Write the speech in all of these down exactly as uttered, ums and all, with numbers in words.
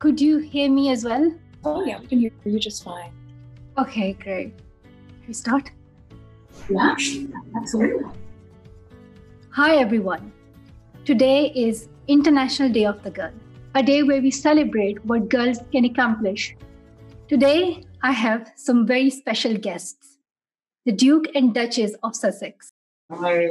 Could you hear me as well? Oh yeah, we can hear you just fine. Okay, great. Can we start? Yeah, absolutely. Hi everyone. Today is International Day of the Girl, a day where we celebrate what girls can accomplish. Today, I have some very special guests. The Duke and Duchess of Sussex. Hi.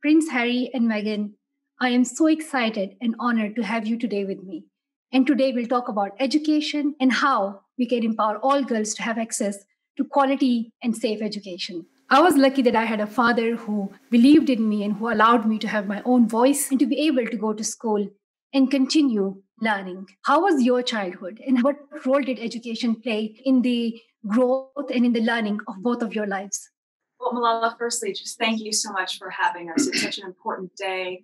Prince Harry and Meghan, I am so excited and honored to have you today with me. And today we'll talk about education and how we can empower all girls to have access to quality and safe education. I was lucky that I had a father who believed in me and who allowed me to have my own voice and to be able to go to school and continue learning. How was your childhood and what role did education play in the growth and in the learning of both of your lives? Well, Malala, firstly, just thank you so much for having us. It's such an important day,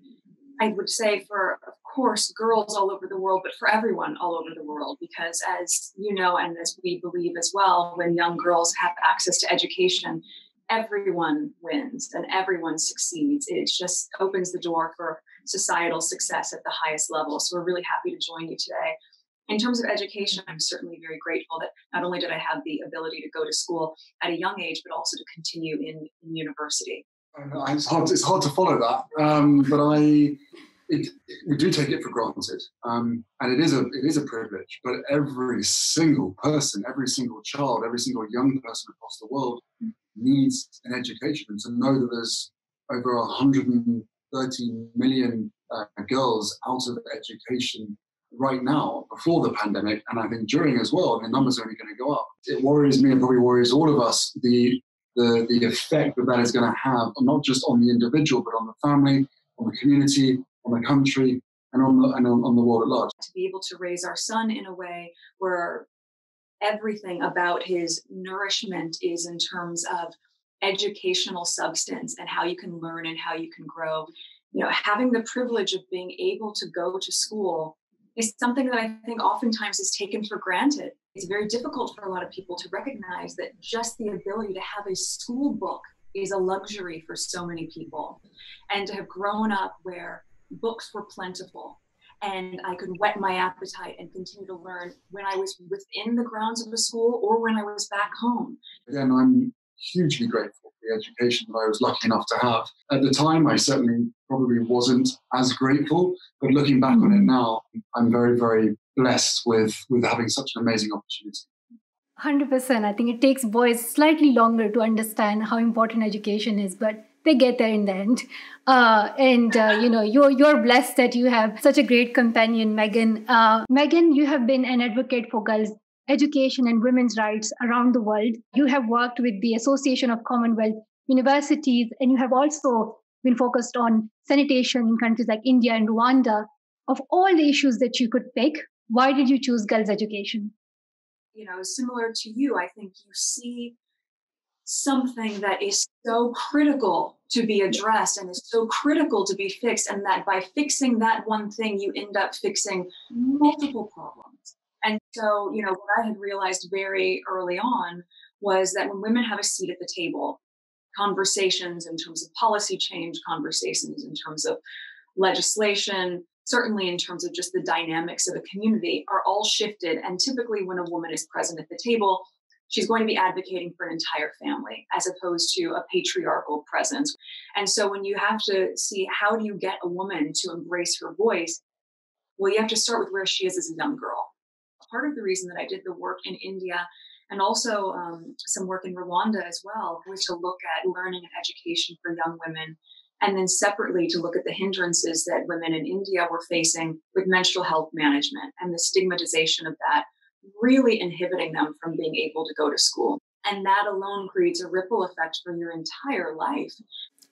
I would say, for, of course, girls all over the world, but for everyone all over the world, because as you know, and as we believe as well, when young girls have access to education, everyone wins and everyone succeeds. It just opens the door for societal success at the highest level. So we're really happy to join you today. In terms of education, I'm certainly very grateful that not only did I have the ability to go to school at a young age, but also to continue in, in university. Uh, it's, hard, it's hard to follow that, um, but I it, we do take it for granted. Um, and it is, a, it is a privilege, but every single person, every single child, every single young person across the world needs an education, and to know that there's over one hundred thirty million uh, girls out of education right now, before the pandemic, and I think during as well, and the numbers are only going to go up. It worries me, and probably worries all of us, the the the effect that that is going to have, not just on the individual, but on the family, on the community, on the country, and on the and on, on the world at large. To be able to raise our son in a way where everything about his nourishment is in terms of educational substance and how you can learn and how you can grow. You know, having the privilege of being able to go to school is something that I think oftentimes is taken for granted. It's very difficult for a lot of people to recognize that just the ability to have a school book is a luxury for so many people. And to have grown up where books were plentiful and I could whet my appetite and continue to learn when I was within the grounds of the school or when I was back home. Again, I'm hugely grateful for the education that I was lucky enough to have. At the time, I certainly probably wasn't as grateful, but looking back on it now, I'm very, very blessed with, with having such an amazing opportunity. one hundred percent. I think it takes boys slightly longer to understand how important education is, but they get there in the end. Uh, and, uh, you know, you're, you're blessed that you have such a great companion, Meghan. Uh, Meghan, you have been an advocate for girls' education and women's rights around the world. You have worked with the Association of Commonwealth Universities, and you have also been focused on sanitation in countries like India and Rwanda. Of all the issues that you could pick, why did you choose girls' education? You know, similar to you, I think you see something that is so critical to be addressed and is so critical to be fixed, and that by fixing that one thing, you end up fixing multiple problems. And so, you know, what I had realized very early on was that when women have a seat at the table, conversations in terms of policy change, conversations in terms of legislation, certainly in terms of just the dynamics of a community, are all shifted. And typically when a woman is present at the table, she's going to be advocating for an entire family as opposed to a patriarchal presence. And so when you have to see how do you get a woman to embrace her voice, well, you have to start with where she is as a young girl. Part of the reason that I did the work in India and also um, some work in Rwanda as well was to look at learning and education for young women, and then separately to look at the hindrances that women in India were facing with menstrual health management and the stigmatization of that, really inhibiting them from being able to go to school. And that alone creates a ripple effect for your entire life.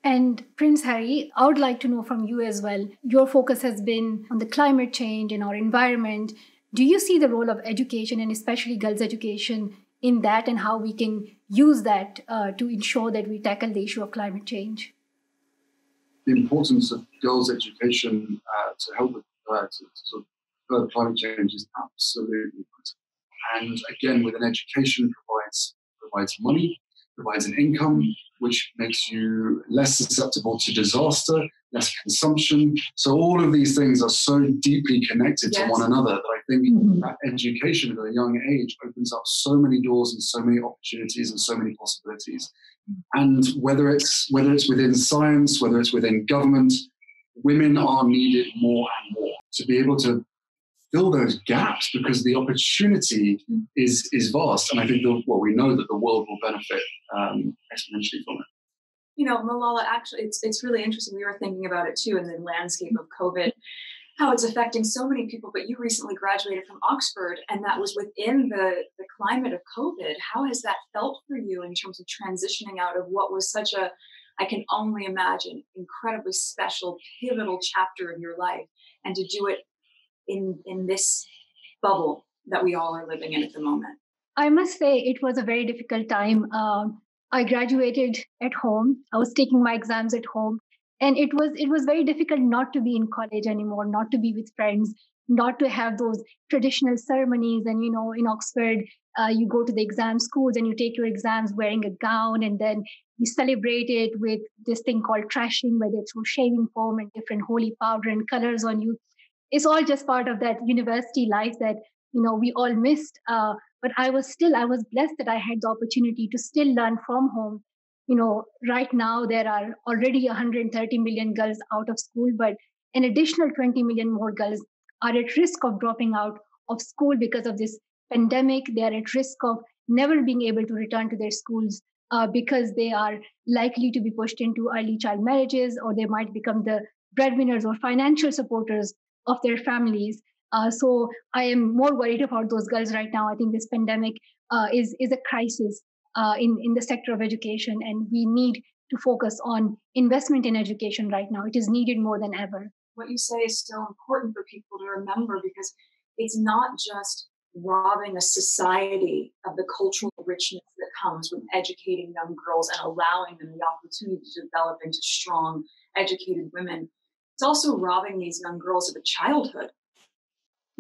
And Prince Harry, I would like to know from you as well, your focus has been on the climate change and our environment. Do you see the role of education and especially girls' education in that, and how we can use that uh, to ensure that we tackle the issue of climate change? The importance of girls' education uh, to help with uh, to, to sort of further climate change is absolutely critical. And again, with an education provides provides money, provides an income, which makes you less susceptible to disaster. less consumption. So all of these things are so deeply connected yes. to one another that I think mm-hmm. that education at a young age opens up so many doors and so many opportunities and so many possibilities. And whether it's whether it's within science, whether it's within government, women are needed more and more to be able to fill those gaps, because the opportunity is is vast. And I think, the, well, we know that the world will benefit um, exponentially from it. You know, Malala, actually, it's it's really interesting. We were thinking about it too in the landscape of COVID, how it's affecting so many people. But you recently graduated from Oxford, and that was within the, the climate of COVID. How has that felt for you in terms of transitioning out of what was such a, I can only imagine, incredibly special, pivotal chapter of your life, and to do it in in this bubble that we all are living in at the moment? I must say it was a very difficult time. Uh, I graduated at home. I was taking my exams at home. And it was it was very difficult not to be in college anymore, not to be with friends, not to have those traditional ceremonies. And, you know, in Oxford, uh, you go to the exam schools and you take your exams wearing a gown. And then you celebrate it with this thing called trashing, where they throw shaving foam and different holy powder and colors on you. It's all just part of that university life that, you know, we all missed. Uh, But I was still, I was blessed that I had the opportunity to still learn from home. You know, right now there are already one hundred thirty million girls out of school, but an additional twenty million more girls are at risk of dropping out of school because of this pandemic. They are at risk of never being able to return to their schools uh, because they are likely to be pushed into early child marriages, or they might become the breadwinners or financial supporters of their families. Uh, so I am more worried about those girls right now. I think this pandemic uh, is, is a crisis uh, in, in the sector of education, and we need to focus on investment in education right now. It is needed more than ever. What you say is so important for people to remember, because it's not just robbing a society of the cultural richness that comes with educating young girls and allowing them the opportunity to develop into strong, educated women. It's also robbing these young girls of a childhood.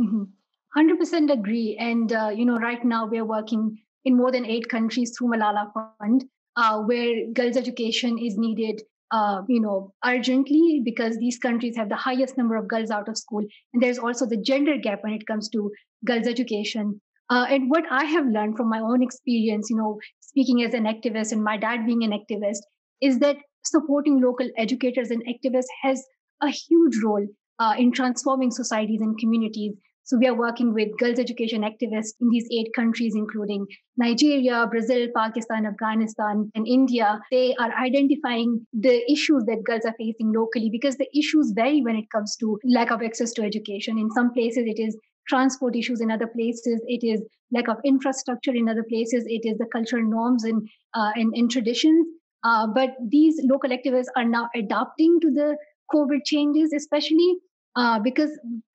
Mm-hmm. one hundred percent agree. And, uh, you know, right now we're working in more than eight countries through Malala Fund, uh, where girls' education is needed, uh, you know, urgently, because these countries have the highest number of girls out of school. And there's also the gender gap when it comes to girls' education. Uh, and what I have learned from my own experience, you know, speaking as an activist and my dad being an activist, is that supporting local educators and activists has a huge role Uh, in transforming societies and communities. So we are working with girls' education activists in these eight countries, including Nigeria, Brazil, Pakistan, Afghanistan, and India. They are identifying the issues that girls are facing locally, because the issues vary when it comes to lack of access to education. In some places, it is transport issues. In other places, it is lack of infrastructure. In other places, it is the cultural norms and, uh, and, and traditions. Uh, but these local activists are now adapting to the COVID changes, especially uh, because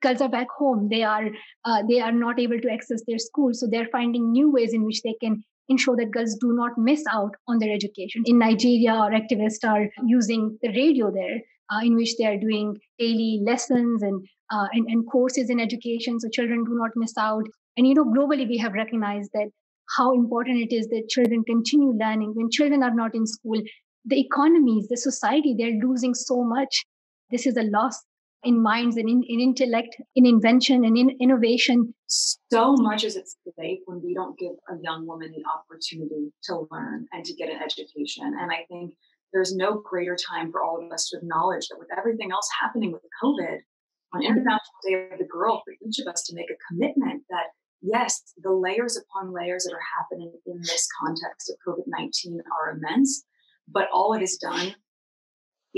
girls are back home. They are uh, they are not able to access their schools, so they're finding new ways in which they can ensure that girls do not miss out on their education. In Nigeria, our activists are using the radio there, uh, in which they are doing daily lessons and, uh, and and courses in education, so children do not miss out. And you know, globally, we have recognized that how important it is that children continue learning. When children are not in school, the economies, the society, they're losing so much. This is a loss in minds and in, in intellect, in invention and in innovation. So much is at stake when we don't give a young woman the opportunity to learn and to get an education. And I think there's no greater time for all of us to acknowledge that with everything else happening with COVID, on International Day of the Girl, for each of us to make a commitment that, yes, the layers upon layers that are happening in this context of COVID nineteen are immense, but all it has done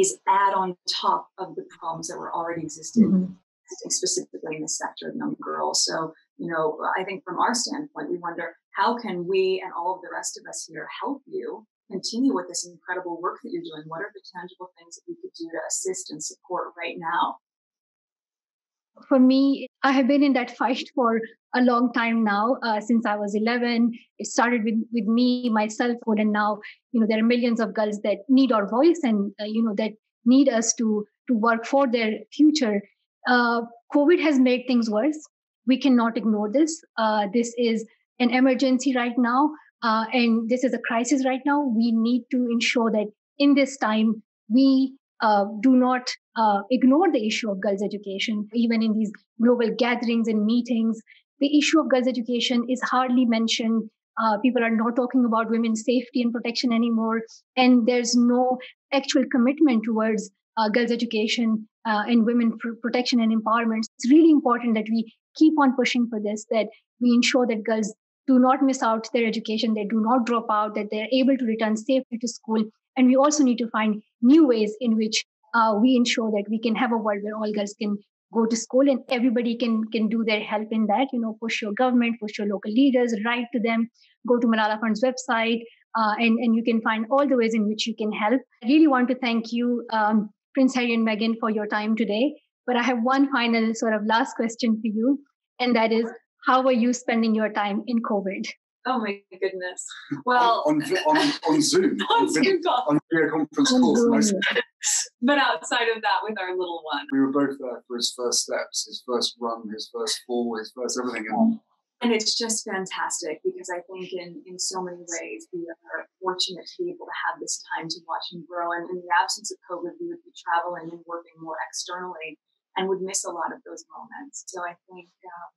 is add on top of the problems that were already existing, mm-hmm. specifically in the sector of young girls. So, you know, I think from our standpoint, we wonder, how can we and all of the rest of us here help you continue with this incredible work that you're doing? What are the tangible things that we could do to assist and support right now? For me, I have been in that fight for a long time now, uh, since I was eleven. It started with, with me, myself, and now, you know, there are millions of girls that need our voice and, uh, you know, that need us to, to work for their future. Uh, COVID has made things worse. We cannot ignore this. Uh, this is an emergency right now, uh, and this is a crisis right now. We need to ensure that in this time, we uh, do not uh, ignore the issue of girls' education. Even in these global gatherings and meetings, the issue of girls' education is hardly mentioned. Uh, people are not talking about women's safety and protection anymore. And there's no actual commitment towards uh, girls' education uh, and women pr- protection and empowerment. It's really important that we keep on pushing for this, that we ensure that girls do not miss out their education, they do not drop out, that they're able to return safely to school. And we also need to find new ways in which uh, we ensure that we can have a world where all girls can go to school and everybody can can do their help in that. You know, push your government, push your local leaders, write to them, go to Malala Fund's website, uh, and, and you can find all the ways in which you can help. I really want to thank you, um, Prince Harry and Meghan, for your time today. But I have one final sort of last question for you, and that is, how are you spending your time in COVID? Oh my goodness. Well, on, on, on Zoom, on Zoom, on video conference calls. But outside of that, with our little one. We were both there for his first steps, his first run, his first fall, his first everything. And, and it's just fantastic, because I think in, in so many ways, we are fortunate to be able to have this time to watch him grow. And in the absence of COVID, we would be traveling and working more externally and would miss a lot of those moments. So I think... Um,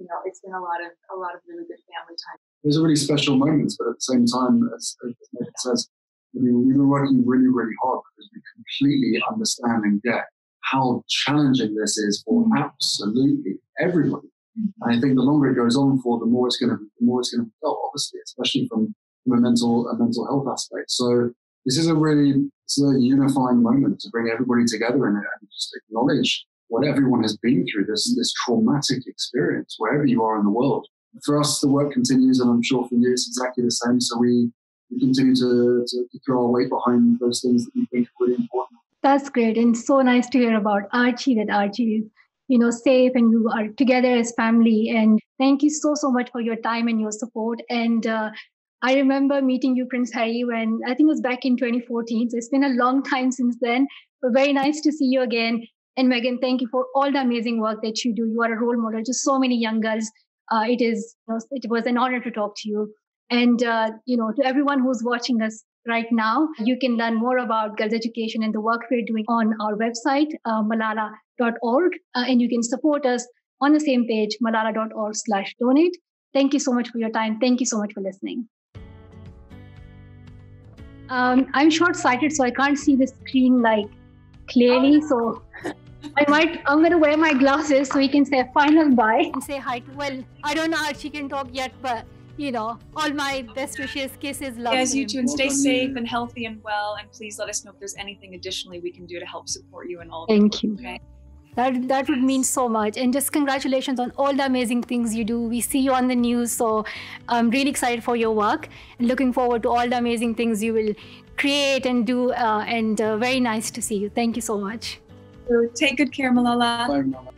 You know, it's been a lot of a lot of really good family time. Those are really special moments, but at the same time, as Meghan says, I mean, we've been working really, really hard because we completely understand and get how challenging this is for absolutely everybody. And I think the longer it goes on for, the more it's going to, the more it's going to be felt, obviously, especially from, from a mental a mental health aspect. So this is a really it's a unifying moment to bring everybody together and, and just acknowledge what everyone has been through, this this traumatic experience, wherever you are in the world. For us, the work continues, and I'm sure for you it's exactly the same. So we, we continue to, to, to throw our weight behind those things that we think are really important. That's great, and so nice to hear about Archie, that Archie is, you know, safe and you are together as family. And thank you so, so much for your time and your support. And uh, I remember meeting you, Prince Harry, when I think it was back in twenty fourteen. So it's been a long time since then, but very nice to see you again. And Meghan, thank you for all the amazing work that you do. You are a role model to so many young girls. Uh, it is, you know, it was an honor to talk to you. And, uh, you know, to everyone who's watching us right now, you can learn more about girls' education and the work we're doing on our website, uh, malala dot org. Uh, and you can support us on the same page, malala dot org slash donate. Thank you so much for your time. Thank you so much for listening. Um, I'm short-sighted, so I can't see the screen like clearly. So... I might, I'm going to wear my glasses so we can say final bye. And say hi to, well, I don't know how she can talk yet, but, you know, all my best wishes, kisses, love. Yes, you too, and stay safe and healthy and well, and please let us know if there's anything additionally we can do to help support you and all. Thank you. Okay? That, that would mean so much. And just congratulations on all the amazing things you do. We see you on the news, so I'm really excited for your work and looking forward to all the amazing things you will create and do, uh, and uh, very nice to see you. Thank you so much. Take good care, Malala. Bye, Malala.